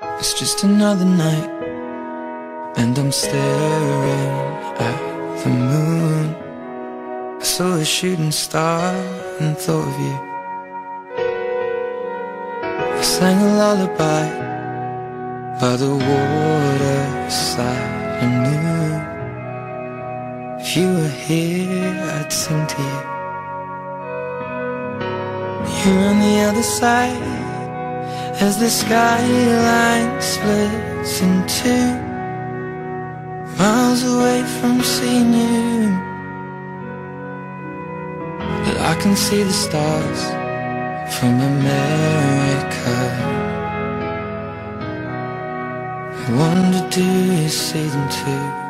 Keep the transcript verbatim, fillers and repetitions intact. It's just another night, and I'm staring at the moon. I saw a shooting star and thought of you. I sang a lullaby by the waterside. I knew if you were here, I'd sing to you. You're on the other side, as the skyline splits in two, miles away from seeing you. But I can see the stars from America. I wonder, do you see them too?